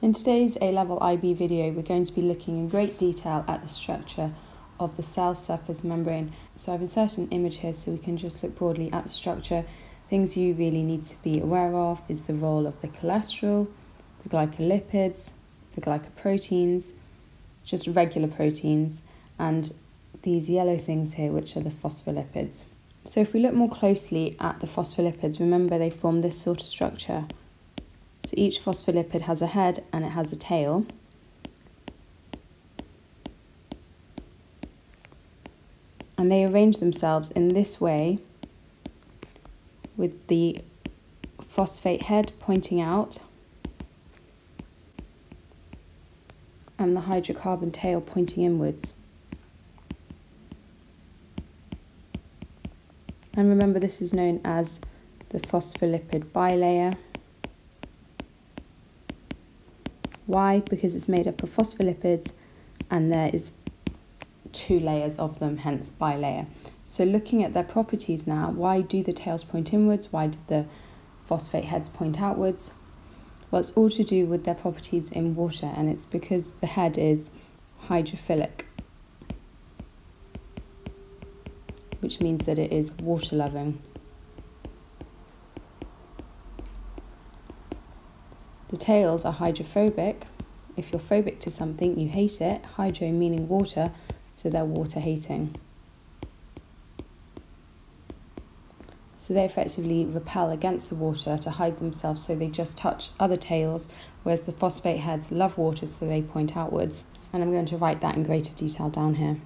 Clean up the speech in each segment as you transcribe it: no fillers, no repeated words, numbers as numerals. In today's A-Level IB video, we're going to be looking in great detail at the structure of the cell surface membrane. So I've inserted an image here so we can just look broadly at the structure. Things you really need to be aware of is the role of the cholesterol, the glycolipids, the glycoproteins, just regular proteins, and these yellow things here, which are the phospholipids. So if we look more closely at the phospholipids, remember they form this sort of structure. So each phospholipid has a head and it has a tail. And they arrange themselves in this way, with the phosphate head pointing out and the hydrocarbon tail pointing inwards. And remember, this is known as the phospholipid bilayer. Why? Because it's made up of phospholipids and there is two layers of them, hence bilayer. So looking at their properties now, why do the tails point inwards? Why did the phosphate heads point outwards? Well, it's all to do with their properties in water, and it's because the head is hydrophilic, which means that it is water-loving. The tails are hydrophobic. If you're phobic to something, you hate it. Hydro meaning water, so they're water-hating. So they effectively repel against the water to hide themselves, so they just touch other tails, whereas the phosphate heads love water, so they point outwards. And I'm going to write that in greater detail down here.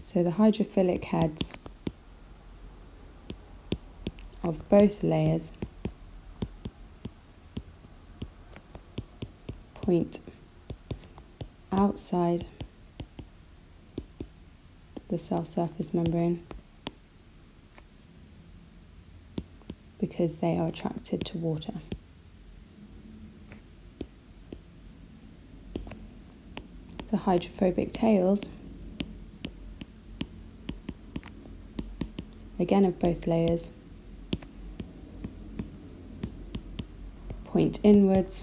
So the hydrophilic heads of both layers point outside the cell surface membrane because they are attracted to water. The hydrophobic tails, again of both layers, point inwards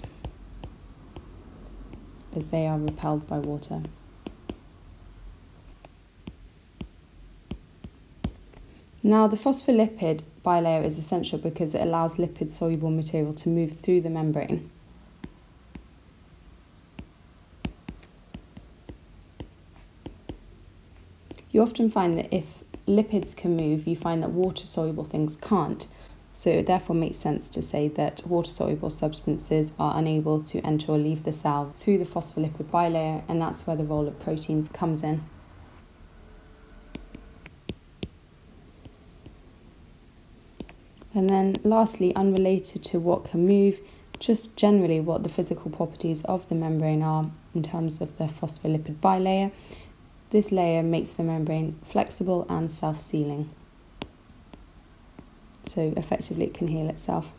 as they are repelled by water. Now, the phospholipid bilayer is essential because it allows lipid-soluble material to move through the membrane. You often find that if lipids can move, you find that water-soluble things can't. So it therefore makes sense to say that water-soluble substances are unable to enter or leave the cell through the phospholipid bilayer, and that's where the role of proteins comes in. And then lastly, unrelated to what can move, just generally what the physical properties of the membrane are in terms of the phospholipid bilayer. This layer makes the membrane flexible and self-sealing. So effectively it can heal itself.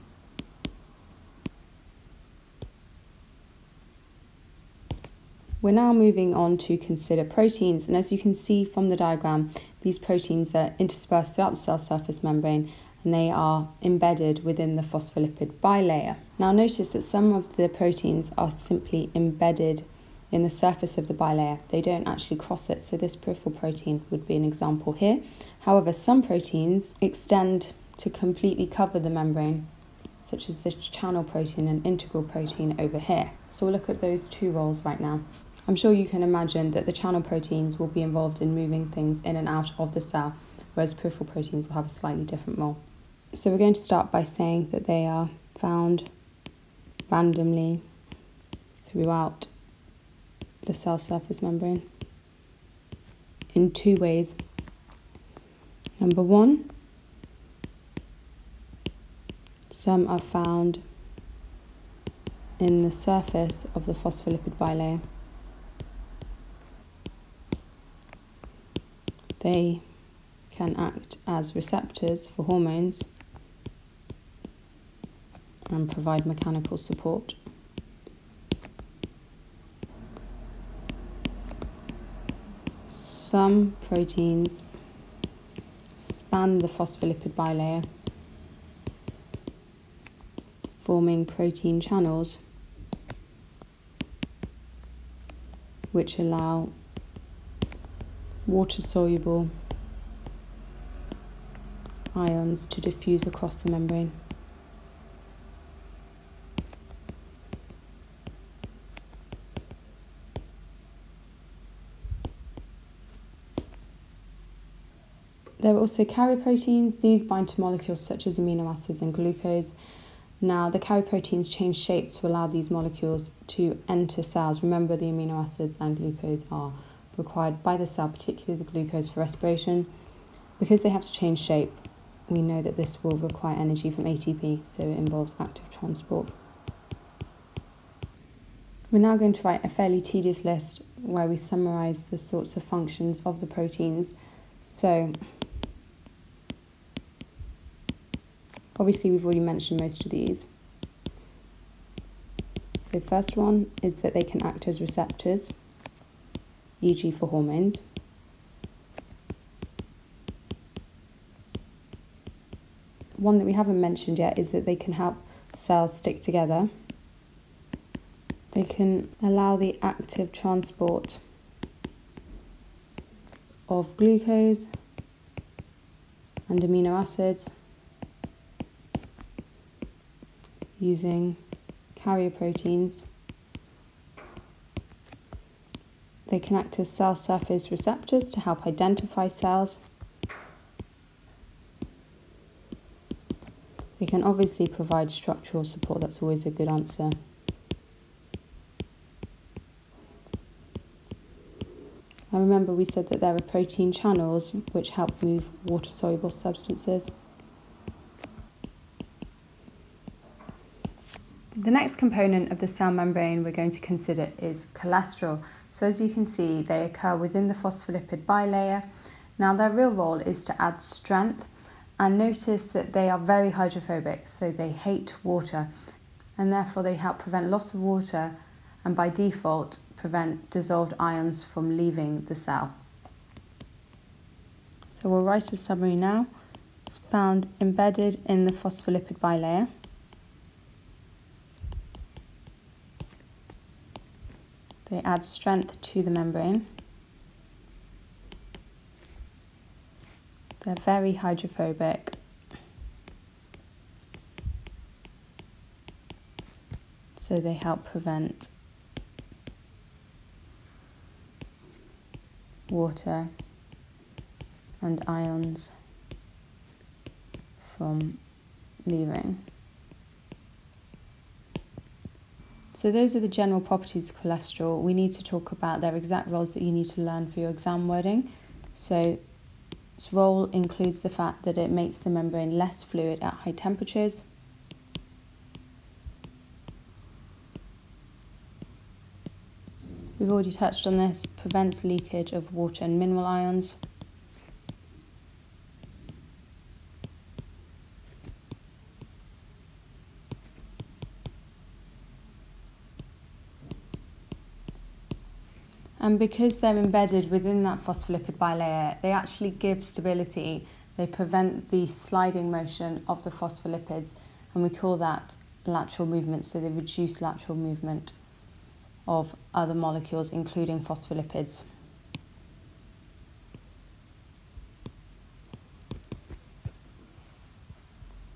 We're now moving on to consider proteins, and as you can see from the diagram, these proteins are interspersed throughout the cell surface membrane and they are embedded within the phospholipid bilayer. Now notice that some of the proteins are simply embedded in the surface of the bilayer. They don't actually cross it, so this peripheral protein would be an example here. However, some proteins extend to completely cover the membrane, such as this channel protein and integral protein over here. So we'll look at those two roles right now. I'm sure you can imagine that the channel proteins will be involved in moving things in and out of the cell, whereas peripheral proteins will have a slightly different role. So we're going to start by saying that they are found randomly throughout the cell surface membrane in two ways. Number one, some are found in the surface of the phospholipid bilayer. They can act as receptors for hormones and provide mechanical support. Some proteins span the phospholipid bilayer forming protein channels, which allow water-soluble ions to diffuse across the membrane. There are also carrier proteins. These bind to molecules such as amino acids and glucose. Now, the carrier proteins change shape to allow these molecules to enter cells. Remember, the amino acids and glucose are required by the cell, particularly the glucose, for respiration. Because they have to change shape, we know that this will require energy from ATP, so it involves active transport. We're now going to write a fairly tedious list where we summarise the sorts of functions of the proteins. So, obviously we've already mentioned most of these. So first one is that they can act as receptors, e.g. for hormones. One that we haven't mentioned yet is that they can help cells stick together. They can allow the active transport of glucose and amino acids using carrier proteins. They can act as cell surface receptors to help identify cells. They can obviously provide structural support. That's always a good answer. And remember, we said that there are protein channels which help move water-soluble substances. The next component of the cell membrane we're going to consider is cholesterol. So as you can see, they occur within the phospholipid bilayer. Now, their real role is to add strength, and notice that they are very hydrophobic, so they hate water, and therefore they help prevent loss of water and by default prevent dissolved ions from leaving the cell. So we'll write a summary now. It's found embedded in the phospholipid bilayer. They add strength to the membrane. They're very hydrophobic. So they help prevent water and ions from leaving. So those are the general properties of cholesterol. We need to talk about their exact roles that you need to learn for your exam wording. So its role includes the fact that it makes the membrane less fluid at high temperatures. We've already touched on this. Prevents leakage of water and mineral ions. And because they're embedded within that phospholipid bilayer, they actually give stability. They prevent the sliding motion of the phospholipids, and we call that lateral movement. So they reduce lateral movement of other molecules, including phospholipids.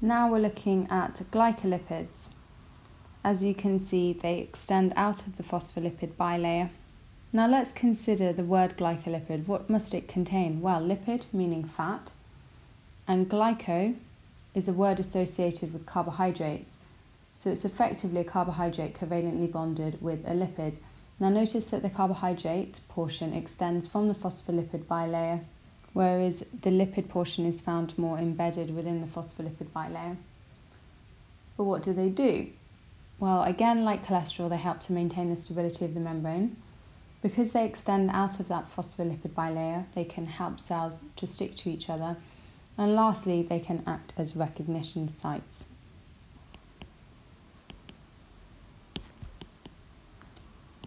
Now we're looking at glycolipids. As you can see, they extend out of the phospholipid bilayer. Now let's consider the word glycolipid. What must it contain? Well, lipid, meaning fat, and glyco is a word associated with carbohydrates. So it's effectively a carbohydrate covalently bonded with a lipid. Now notice that the carbohydrate portion extends from the phospholipid bilayer, whereas the lipid portion is found more embedded within the phospholipid bilayer. But what do they do? Well, again, like cholesterol, they help to maintain the stability of the membrane. Because they extend out of that phospholipid bilayer, they can help cells to stick to each other. And lastly, they can act as recognition sites.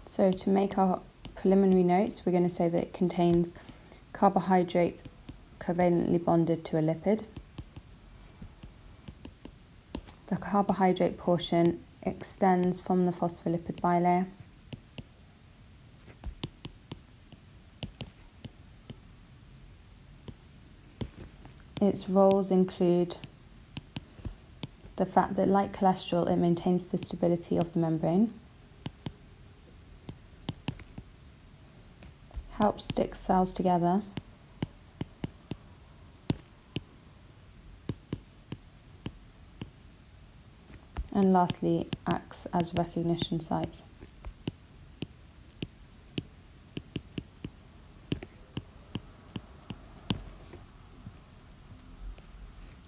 So to make our preliminary notes, we're going to say that it contains carbohydrate covalently bonded to a lipid, The carbohydrate portion extends from the phospholipid bilayer. Its roles include the fact that, like cholesterol, it maintains the stability of the membrane, helps stick cells together, and lastly acts as recognition sites.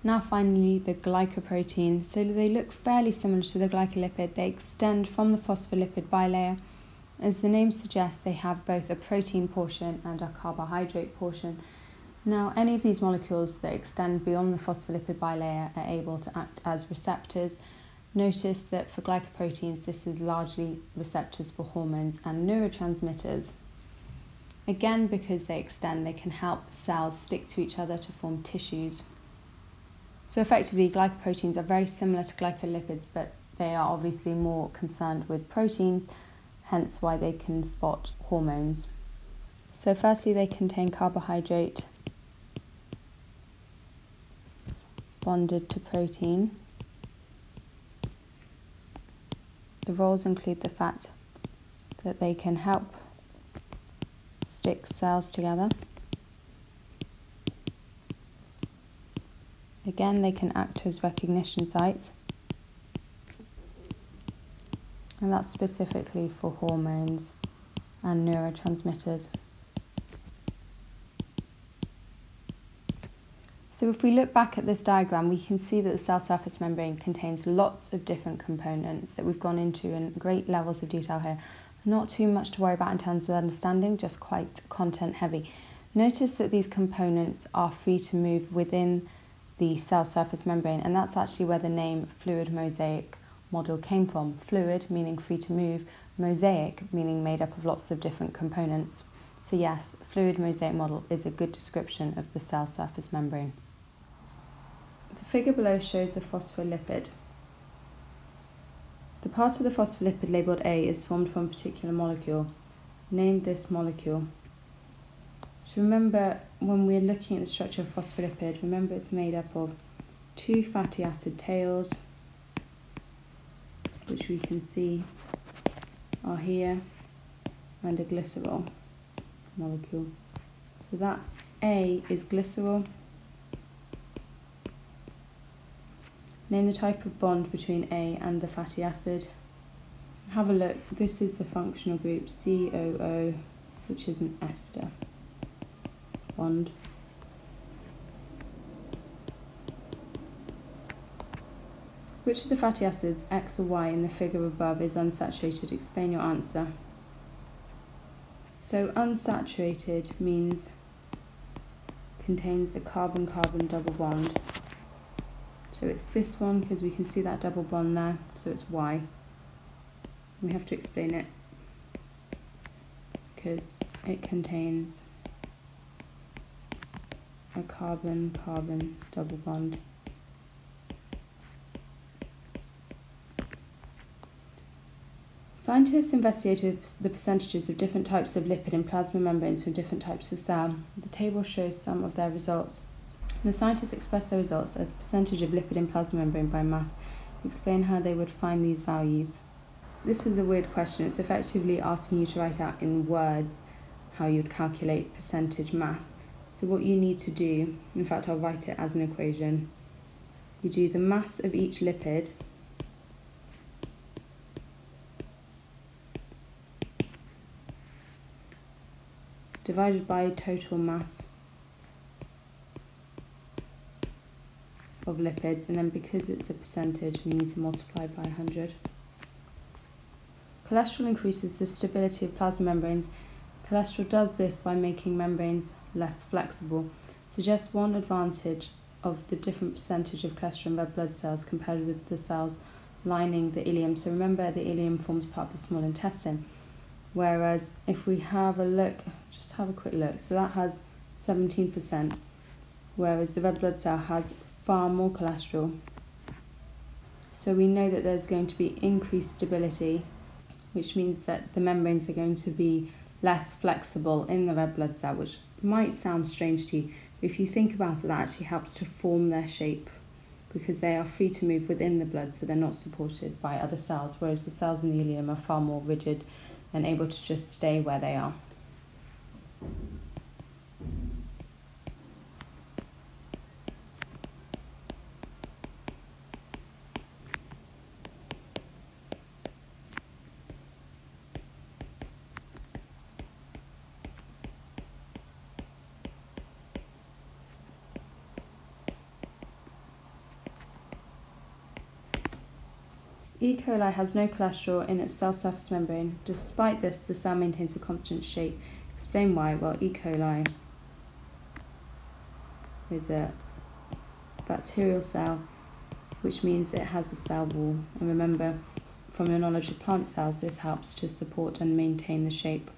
Now finally, the glycoprotein. So they look fairly similar to the glycolipid. They extend from the phospholipid bilayer. As the name suggests, they have both a protein portion and a carbohydrate portion. Now, any of these molecules that extend beyond the phospholipid bilayer are able to act as receptors. Notice that for glycoproteins, this is largely receptors for hormones and neurotransmitters. Again, because they extend, they can help cells stick to each other to form tissues. So effectively, glycoproteins are very similar to glycolipids, but they are obviously more concerned with proteins, hence why they can spot hormones. So firstly, they contain carbohydrate bonded to protein. The roles include the fact that they can help stick cells together. Again, they can act as recognition sites, and that's specifically for hormones and neurotransmitters. So if we look back at this diagram, we can see that the cell surface membrane contains lots of different components that we've gone into in great levels of detail here. Not too much to worry about in terms of understanding, just quite content heavy. Notice that these components are free to move within the cell surface membrane, and that's actually where the name fluid mosaic model came from. Fluid meaning free to move, mosaic meaning made up of lots of different components. So yes, fluid mosaic model is a good description of the cell surface membrane. The figure below shows a phospholipid. The part of the phospholipid labelled A is formed from a particular molecule. Name this molecule. So remember, when we're looking at the structure of phospholipid, remember it's made up of two fatty acid tails, which we can see are here, and a glycerol molecule. So that A is glycerol. Name the type of bond between A and the fatty acid. Have a look, this is the functional group COO, which is an ester bond. Which of the fatty acids, X or Y, in the figure above is unsaturated? Explain your answer. So unsaturated means contains a carbon-carbon double bond. So it's this one, because we can see that double bond there, so it's Y. We have to explain it because it contains a carbon-carbon double bond. Scientists investigated the percentages of different types of lipid in plasma membranes from different types of cell. The table shows some of their results. The scientists expressed their results as percentage of lipid in plasma membrane by mass. Explain how they would find these values. This is a weird question. It's effectively asking you to write out in words how you'd calculate percentage mass. So what you need to do, in fact I'll write it as an equation, you do the mass of each lipid divided by total mass of lipids, and then because it's a percentage we need to multiply by 100. Cholesterol increases the stability of plasma membranes. Cholesterol does this by making membranes less flexible. Suggest one advantage of the different percentage of cholesterol in red blood cells compared with the cells lining the ileum. So remember, the ileum forms part of the small intestine. Whereas if we have a look, just have a quick look, so that has 17%, whereas the red blood cell has far more cholesterol. So we know that there's going to be increased stability, which means that the membranes are going to be less flexible in the red blood cell, which might sound strange to you. If you think about it, that actually helps to form their shape because they are free to move within the blood, so they're not supported by other cells, whereas the cells in the ileum are far more rigid and able to just stay where they are. E. coli has no cholesterol in its cell surface membrane. Despite this, the cell maintains a constant shape. Explain why. Well, E. coli is a bacterial cell, which means it has a cell wall. And remember, from your knowledge of plant cells, this helps to support and maintain the shape.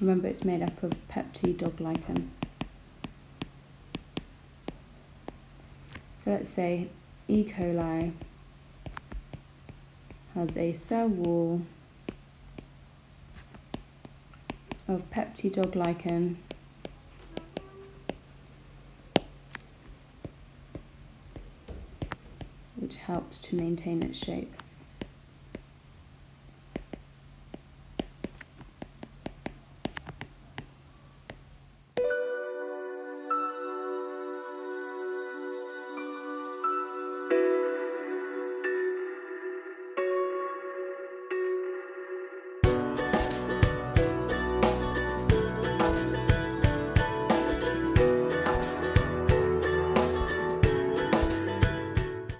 Remember, it's made up of peptide or glycan. So let's say E. coli has a cell wall of peptide or glycan, which helps to maintain its shape.